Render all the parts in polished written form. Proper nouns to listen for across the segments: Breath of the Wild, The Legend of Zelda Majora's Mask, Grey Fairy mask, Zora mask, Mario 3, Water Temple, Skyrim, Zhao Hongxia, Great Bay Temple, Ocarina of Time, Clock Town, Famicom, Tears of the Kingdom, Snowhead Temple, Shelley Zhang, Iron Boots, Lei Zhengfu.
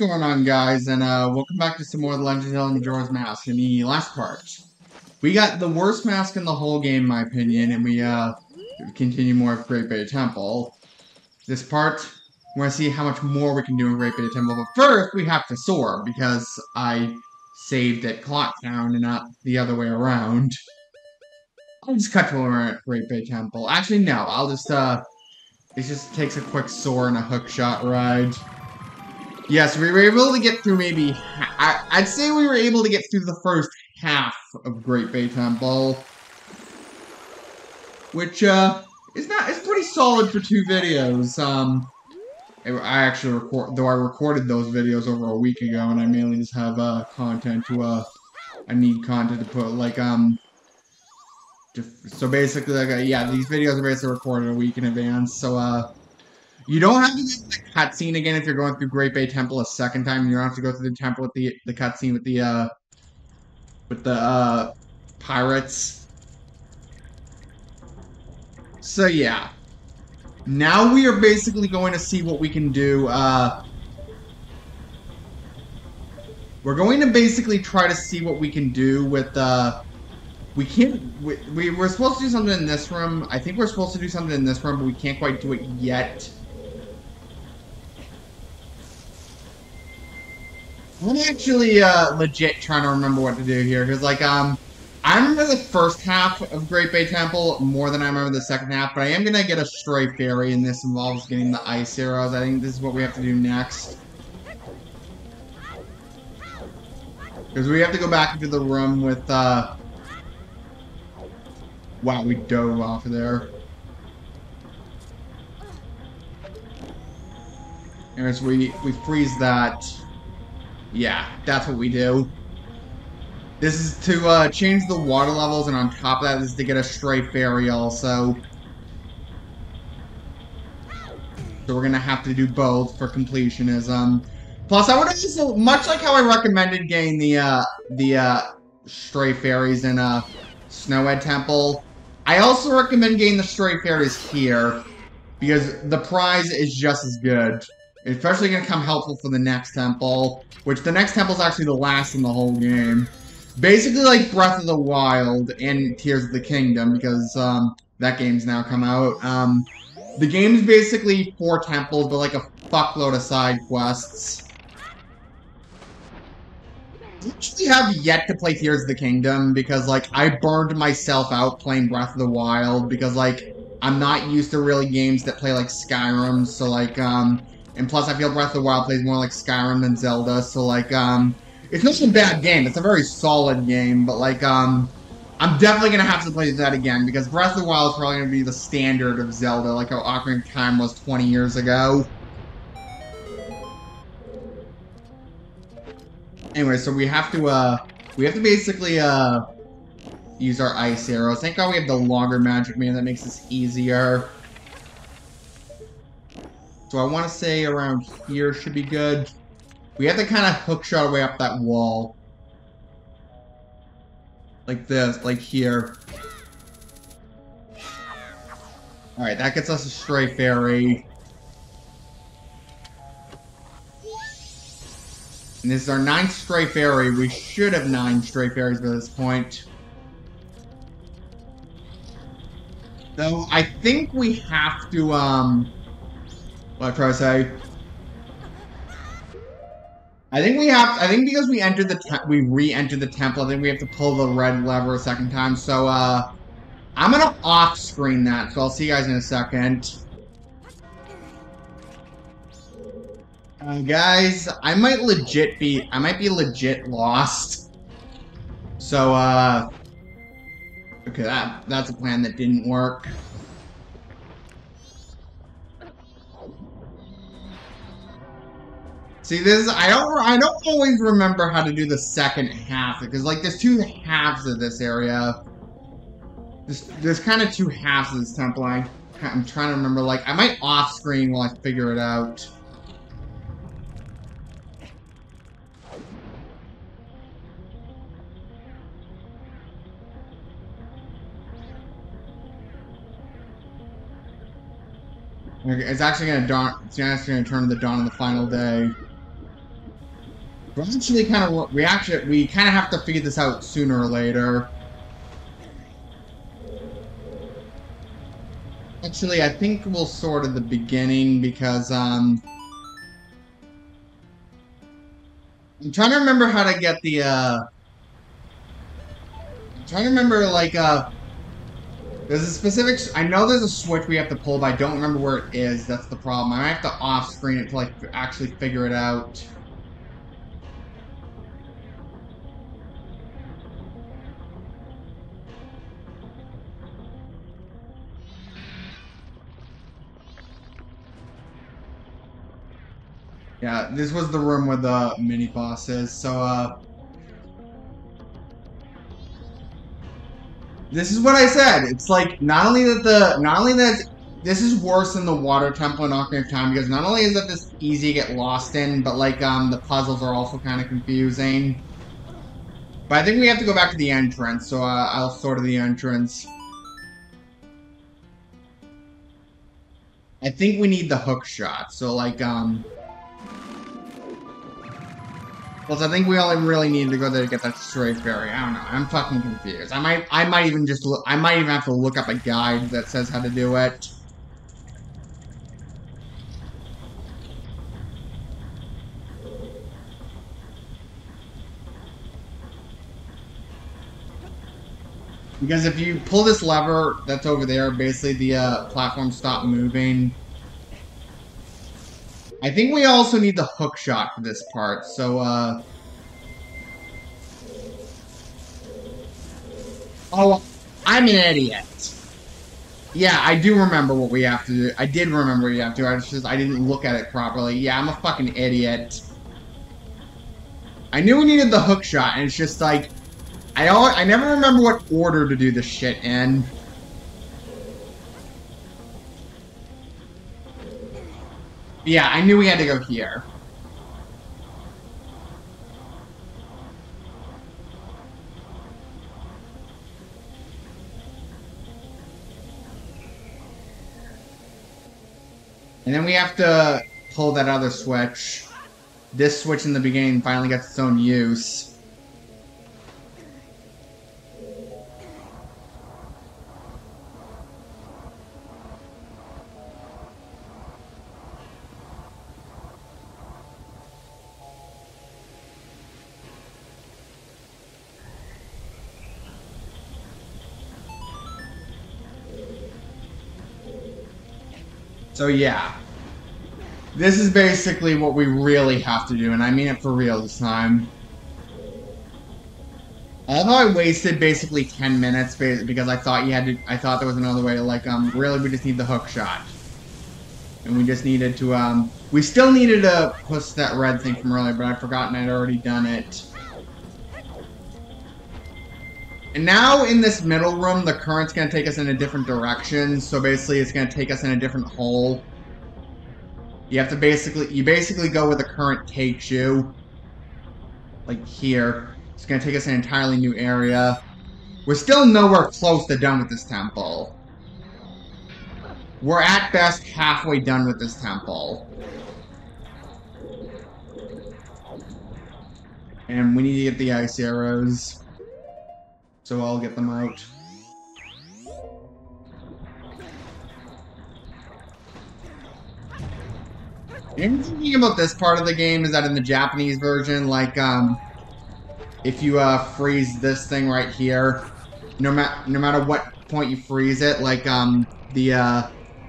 going on, guys? And welcome back to some more of The Legend of Zelda Majora's Mask. In the last part, we got the worst mask in the whole game, in my opinion, and we continue more of Great Bay Temple. This part, we're going to see how much more we can do in Great Bay Temple, but first we have to soar, because I saved at Clock Town and not the other way around. I'll just cut to a Great Bay Temple. Actually, no, I'll just, it just takes a quick soar and a hookshot ride. Yes, we were able to get through maybe, I'd say we were able to get through the first half of Great Bay Temple. Which, it's pretty solid for two videos. I actually recorded those videos over a week ago, and I mainly just have, content to, I need content to put, like, so basically, like, yeah, these videos are basically recorded a week in advance, so, you don't have to do the cutscene again if you're going through Great Bay Temple a second time. You don't have to go through the temple with the cutscene with the pirates. So, yeah. Now we are basically going to see what we can do, we're going to basically try to see what we can do with, we're supposed to do something in this room. I think we're supposed to do something in this room, but we can't quite do it yet. I'm actually, legit trying to remember what to do here, because, like, I remember the first half of Great Bay Temple more than I remember the second half, but I am gonna get a stray fairy, and this involves getting the ice arrows. I think this is what we have to do next. Because we have to go back into the room with, wow, we dove off of there. And so we freeze that. Yeah, that's what we do. This is to change the water levels, and on top of that, this is to get a stray fairy also. So we're gonna have to do both for completionism. Plus, I would also, much like how I recommended getting the stray fairies in Snowhead Temple, I also recommend getting the stray fairies here, because the prize is just as good. It's especially going to come helpful for the next temple, which the next temple is actually the last in the whole game. Basically like Breath of the Wild and Tears of the Kingdom, because that game's now come out. The game's basically four temples, but like a fuckload of side quests. I actually have yet to play Tears of the Kingdom, because like I burned myself out playing Breath of the Wild, because like I'm not used to really games that play like Skyrim, so like and plus I feel Breath of the Wild plays more like Skyrim than Zelda, so like it's not a bad game, it's a very solid game, but like I'm definitely gonna have to play that again, because Breath of the Wild is probably gonna be the standard of Zelda, like how Ocarina of Time was 20 years ago. Anyway, so we have to basically, use our ice arrows. Thank God we have the longer magic man, that makes this easier. So I want to say around here should be good. We have to kind of hookshot our way up that wall. Like this, like here. Alright, that gets us a stray fairy. And this is our 9th stray fairy. We should have 9 stray fairies by this point. Though, I think we have to, what I try to say? I think because we entered we re-entered the temple, I think we have to pull the red lever a second time, so, I'm gonna off-screen that, so I'll see you guys in a second. Guys, I might be legit lost. So, okay, that's a plan that didn't work. See, this is, I don't always remember how to do the second half, because, like, there's two halves of this area. There's kind of two halves of this temple. I'm trying to remember, like, I might off-screen while I figure it out. It's actually going to turn to the dawn of the final day. Eventually, we have to figure this out sooner or later. Actually, I think we'll sort of the beginning because I'm trying to remember how to get the I'm trying to remember like there's a specific. I know there's a switch we have to pull, but I don't remember where it is. That's the problem. I might have to off screen it to like actually figure it out. Yeah, this was the room where the mini boss is, so, this is what I said. It's like, this is worse than the Water Temple in Ocarina of Time, because not only is that this easy to get lost in, but, like, the puzzles are also kind of confusing. But I think we have to go back to the entrance, so, I'll sort of the entrance. I think we need the hook shot, so, like, Plus, I think we only really need to go there to get that stray fairy. I don't know. I'm fucking confused. I might even just look. I might even have to look up a guide that says how to do it. Because if you pull this lever that's over there, basically the platform stops moving. I think we also need the hook shot for this part, so, Oh, I'm an idiot. Yeah, I do remember what we have to do. I did remember what you have to do, I didn't look at it properly. Yeah, I'm a fucking idiot. I knew we needed the hook shot, and it's just like... I never remember what order to do this shit in. Yeah, I knew we had to go here. And then we have to pull that other switch. This switch in the beginning finally gets its own use. So yeah, this is basically what we really have to do, and I mean it for real this time. Although I wasted basically 10 minutes because I thought I thought there was another way. Like really, we just need the hook shot, and we just needed to we still needed to push that red thing from earlier, but I'd forgotten I'd already done it. And now, in this middle room, the current's going to take us in a different direction, so basically it's going to take us in a different hole. You have to basically go where the current takes you. Like here. It's going to take us in an entirely new area. We're still nowhere close to done with this temple. We're at best halfway done with this temple. And we need to get the ice arrows. So I'll get them out. The interesting thing about this part of the game is that in the Japanese version, like, if you freeze this thing right here, no matter what point you freeze it, like,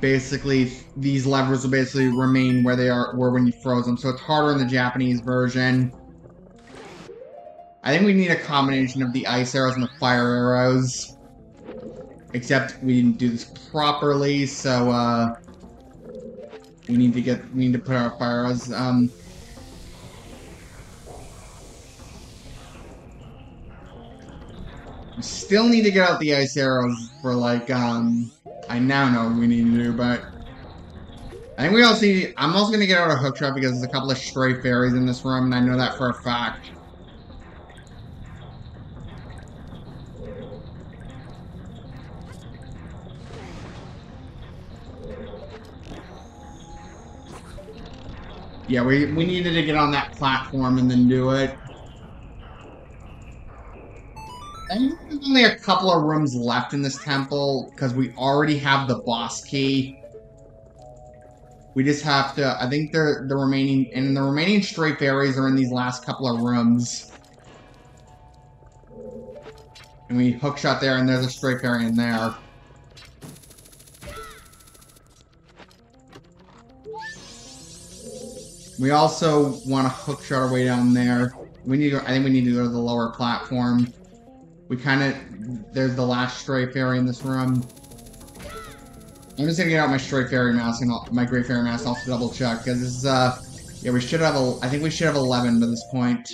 basically these levers will basically remain where they were when you froze them. So it's harder in the Japanese version. I think we need a combination of the ice arrows and the fire arrows. Except we didn't do this properly, so, we need to put our fire arrows, we still need to get out the ice arrows for, like, I now know what we need to do, but... I think we also need... I'm also gonna get out a hook shot because there's a couple of stray fairies in this room, and I know that for a fact. Yeah, we needed to get on that platform and then do it. I think there's only a couple of rooms left in this temple, because we already have the boss key. We just have to... I think the remaining... And the remaining stray fairies are in these last couple of rooms. And we hookshot there, and there's a stray fairy in there. We also want to hookshot our way down there. We need to, I think we need to go to the lower platform. We kind of... There's the last stray fairy in this room. I'm just gonna get out my stray fairy mask and my Grey Fairy mask. I'll double check, because this is, yeah, we should have I think we should have 11 by this point.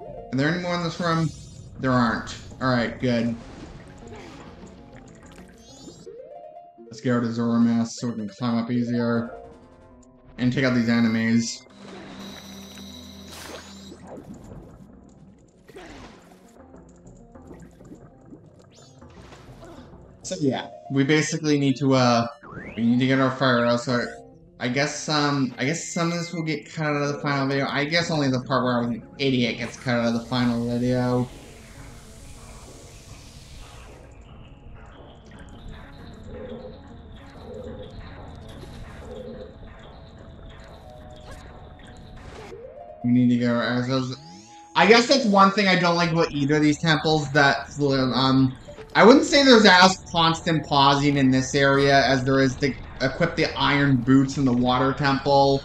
Are there any more in this room? There aren't. Alright, good. Let's get out of Zora mask so we can climb up easier. And take out these enemies. So yeah, we basically need to get our fire out. So I guess some of this will get cut out of the final video. I guess only the part where I was an idiot gets cut out of the final video. We need to get our arrows. I guess that's one thing I don't like about either of these temples. That's I wouldn't say there's as constant pausing in this area as there is to equip the Iron Boots in the Water Temple.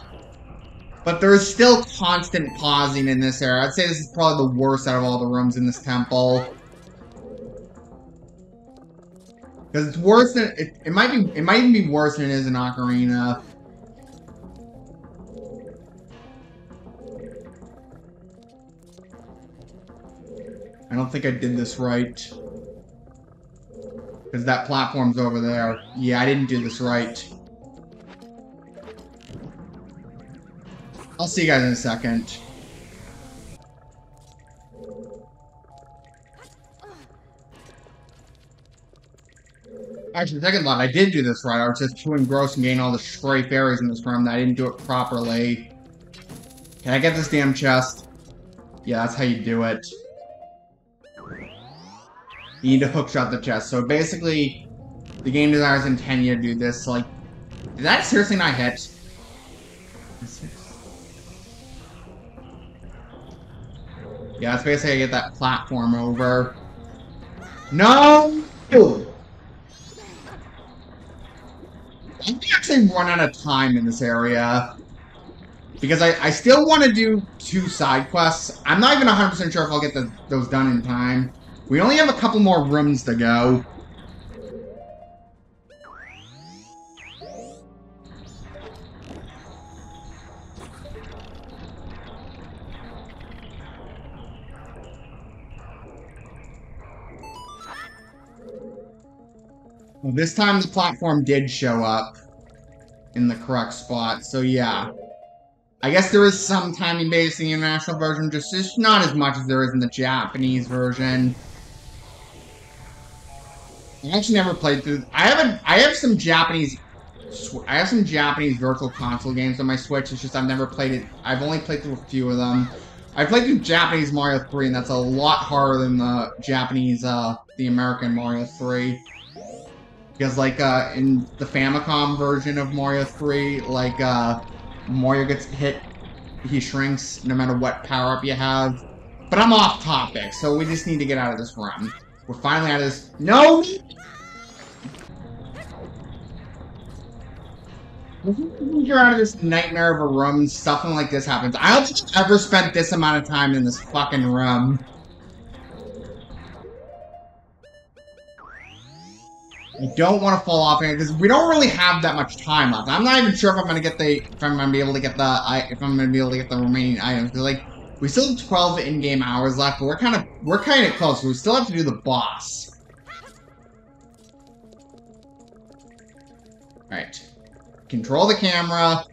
But there is still constant pausing in this area. I'd say this is probably the worst out of all the rooms in this temple. Because it's worse than... It might even be worse than it is in Ocarina. I don't think I did this right. Because that platform's over there. Yeah, I didn't do this right. I'll see you guys in a second. Actually, second thought, I did do this right. I was just too engrossed in getting all the stray fairies in this room that I didn't do it properly. Can I get this damn chest? Yeah, that's how you do it. You need to hookshot the chest. So basically, the game designers intend you to do this. Like, did that seriously not hit? Yeah, that's basically how you get that platform over. No! I think I actually run out of time in this area. Because I still want to do 2 side quests. I'm not even 100% sure if I'll get those done in time. We only have a couple more rooms to go. Well, this time the platform did show up in the correct spot, so yeah. I guess there is some timing based in the international version, just not as much as there is in the Japanese version. I actually never played through. I have some Japanese virtual console games on my Switch. It's just I've never played it. I've only played through a few of them. I played through Japanese Mario 3, and that's a lot harder than the Japanese, the American Mario 3. Because like in the Famicom version of Mario 3, like Mario gets hit, he shrinks no matter what power up you have. But I'm off topic, so we just need to get out of this room. We're finally out of this. No! You're out of this nightmare of a room. Something like this happens. I don't think I've ever spent this amount of time in this fucking room. I don't want to fall off here because we don't really have that much time left. I'm not even sure if I'm gonna get the if I'm gonna be able to get the remaining items. Because like. We still have 12 in-game hours left, but we're kind of close. We still have to do the boss. Alright. Control the camera.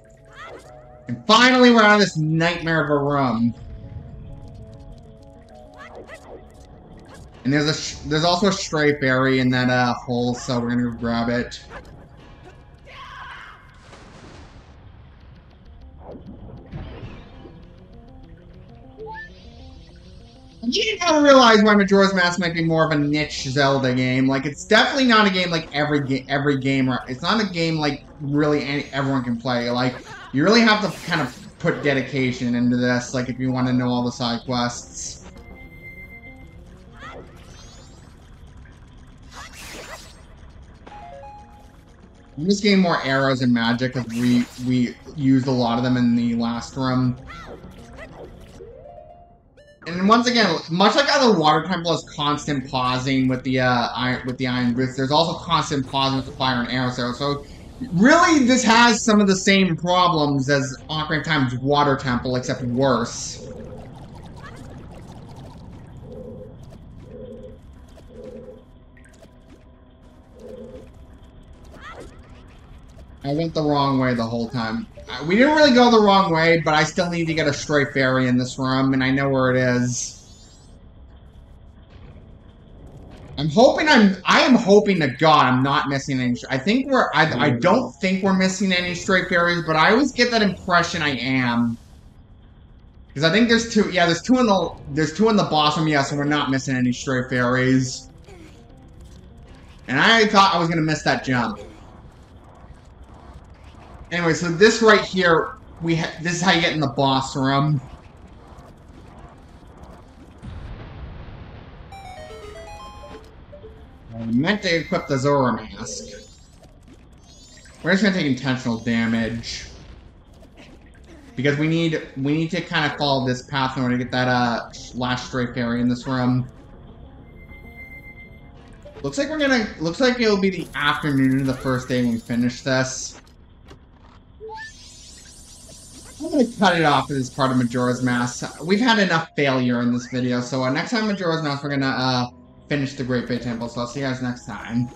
And finally we're out of this nightmare of a room. And there's also a stray fairy in that hole, so we're gonna grab it. You gotta realize why Majora's Mask might be more of a niche Zelda game. Like, it's definitely not a game like every gamer. It's not a game like really everyone can play. Like, you really have to kind of put dedication into this. Like, if you want to know all the side quests. I'm just getting more arrows and magic because we used a lot of them in the last room. And once again, much like how the Water Temple is constant pausing with the Iron Boots, there's also constant pausing with the Fire and Arrow. So really, this has some of the same problems as Ocarina of Time's Water Temple, except worse. I went the wrong way the whole time. We didn't really go the wrong way, but I still need to get a stray fairy in this room, and I know where it is. I am hoping to God I'm not missing any. I don't think we're missing any stray fairies, but I always get that impression I am. Because I think there's two. Yeah, there's two in the boss room. Yeah, so we're not missing any stray fairies. And I thought I was gonna miss that jump. Anyway, so this right here, this is how you get in the boss room. I meant to equip the Zora mask. We're just gonna take intentional damage because we need to kind of follow this path in order to get that last stray fairy in this room. Looks like it'll be the afternoon of the first day when we finish this. I'm gonna cut it off for this part of Majora's Mask. We've had enough failure in this video, so next time Majora's Mask, we're gonna finish the Great Bay Temple, so I'll see you guys next time.